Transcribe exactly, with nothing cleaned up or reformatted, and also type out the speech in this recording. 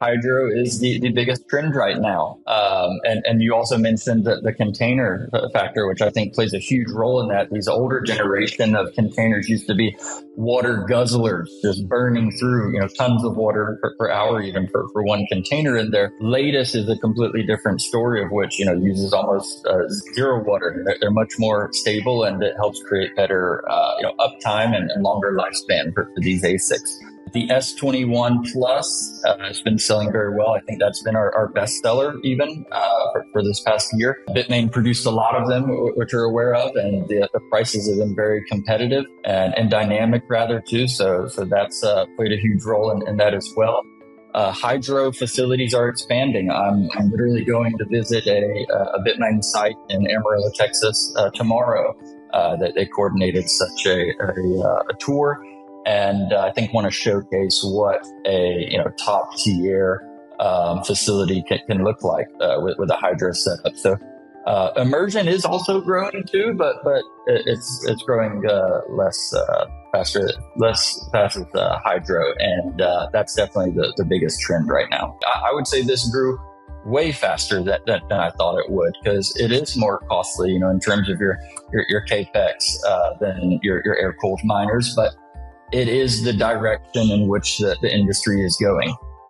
hydro is the, the biggest trend right now. Um, and, and you also mentioned the, the container factor, which I think plays a huge role in that. These older generation of containers used to be water guzzlers, just burning through, you know, tons of water per, per hour, even for, for one container in there. Latest is a completely different story of which, you know, uses almost uh, zero water. They're, they're much more stable, and it helps create better, uh, you know, uptime and, and longer lifespan for, for these A SICs. The S twenty-one Plus uh, has been selling very well. I think that's been our, our best seller even uh, for, for this past year. Bitmain produced a lot of them, which we're aware of, and the, the prices have been very competitive and, and dynamic rather too. So, so that's uh, played a huge role in, in that as well. Uh, hydro facilities are expanding. I'm, I'm literally going to visit a, a Bitmain site in Amarillo, Texas uh, tomorrow. Uh, that they coordinated such a, a, uh, a tour. And uh, I think want to showcase what a you know top tier um, facility can, can look like uh, with, with a hydro setup. So uh, immersion is also growing too, but but it's it's growing uh, less uh, faster, less fast with uh, hydro, and uh, that's definitely the, the biggest trend right now. I, I would say this grew way faster that, that, than I thought it would, because it is more costly, you know, in terms of your your, your capex uh, than your, your air cooled miners, but it is the direction in which the, the industry is going.